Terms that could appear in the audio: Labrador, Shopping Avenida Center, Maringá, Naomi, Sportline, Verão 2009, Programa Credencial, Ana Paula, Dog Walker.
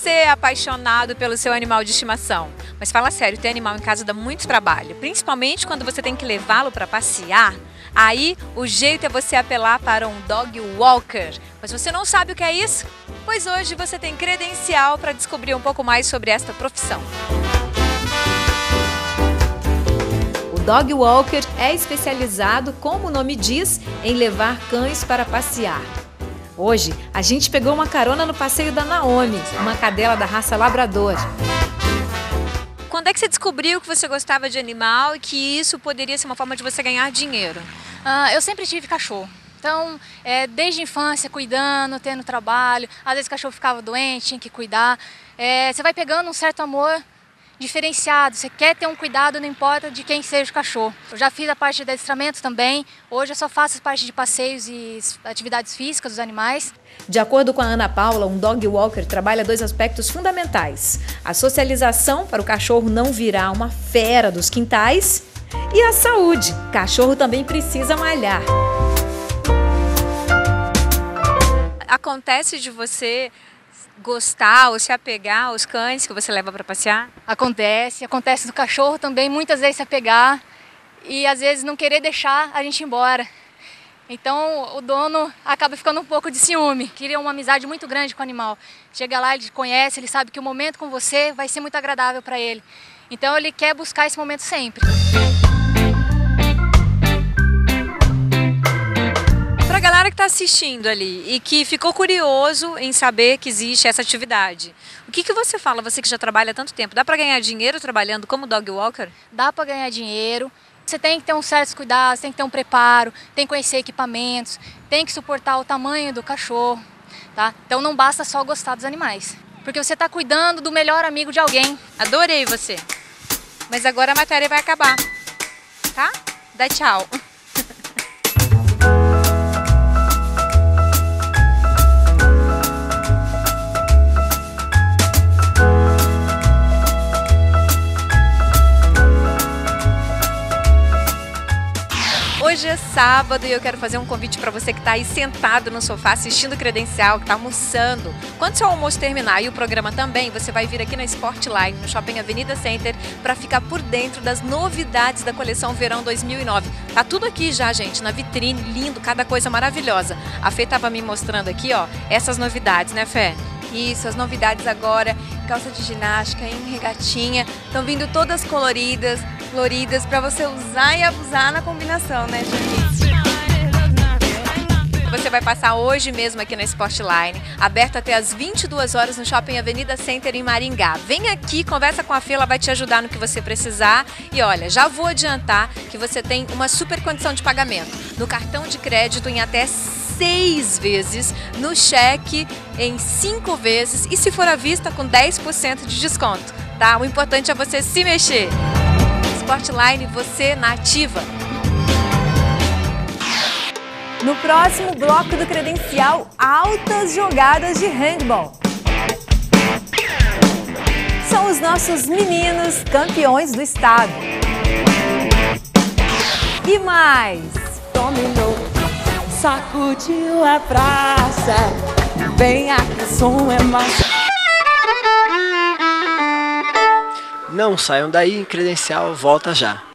você é apaixonado pelo seu animal de estimação. Mas fala sério, ter animal em casa dá muito trabalho, principalmente quando você tem que levá-lo para passear. Aí o jeito é você apelar para um dog walker. Mas você não sabe o que é isso? Pois hoje você tem credencial para descobrir um pouco mais sobre esta profissão. Dog Walker é especializado, como o nome diz, em levar cães para passear. Hoje, a gente pegou uma carona no passeio da Naomi, uma cadela da raça Labrador. Quando é que você descobriu que você gostava de animal e que isso poderia ser uma forma de você ganhar dinheiro? Eu sempre tive cachorro. Então, desde a infância, cuidando, tendo trabalho. Às vezes o cachorro ficava doente, tinha que cuidar. Você vai pegando um certo amor diferenciado, você quer ter um cuidado, não importa de quem seja o cachorro. Eu já fiz a parte de adestramento também, hoje eu só faço a parte de passeios e atividades físicas dos animais. De acordo com a Ana Paula, um dog walker trabalha dois aspectos fundamentais: a socialização, para o cachorro não virar uma fera dos quintais, e a saúde, o cachorro também precisa malhar. Acontece de você gostar ou se apegar aos cães que você leva para passear? Acontece do cachorro também, muitas vezes se apegar e às vezes não querer deixar a gente embora. Então o dono acaba ficando um pouco de ciúme, cria uma amizade muito grande com o animal. Chega lá, ele te conhece, ele sabe que o momento com você vai ser muito agradável para ele. Então ele quer buscar esse momento sempre. A galera que está assistindo ali e que ficou curioso em saber que existe essa atividade, o que você fala, você que já trabalha há tanto tempo? Dá para ganhar dinheiro trabalhando como dog walker? Dá para ganhar dinheiro. Você tem que ter um certo cuidado, tem que ter um preparo, tem que conhecer equipamentos, tem que suportar o tamanho do cachorro, tá? Então não basta só gostar dos animais, porque você está cuidando do melhor amigo de alguém. Adorei você, mas agora a matéria vai acabar, tá? Dá tchau. Hoje é sábado e eu quero fazer um convite para você que está aí sentado no sofá assistindo o Credencial, que está almoçando. Quando seu almoço terminar e o programa também, você vai vir aqui na Sportline, no Shopping Avenida Center, para ficar por dentro das novidades da coleção Verão 2009. Tá tudo aqui já, gente, na vitrine, lindo, cada coisa maravilhosa. A Fê estava me mostrando aqui, ó, essas novidades, né, Fê? Isso, as novidades agora, calça de ginástica em regatinha, estão vindo todas coloridas, floridas, para você usar e abusar na combinação, né, gente? Você vai passar hoje mesmo aqui na Sportline, aberta até às 22 horas no Shopping Avenida Center em Maringá. Vem aqui, conversa com a Fê, ela vai te ajudar no que você precisar. E olha, já vou adiantar que você tem uma super condição de pagamento no cartão de crédito em até 6 vezes, no cheque em 5 vezes e se for à vista com 10% de desconto, tá? O importante é você se mexer. Sportline, você na ativa. No próximo bloco do Credencial, altas jogadas de handball. São os nossos meninos campeões do estado. E mais, dominou, sacudiu a praça, vem aqui, o som é massa. Não saiam daí, Credencial volta já.